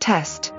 Test.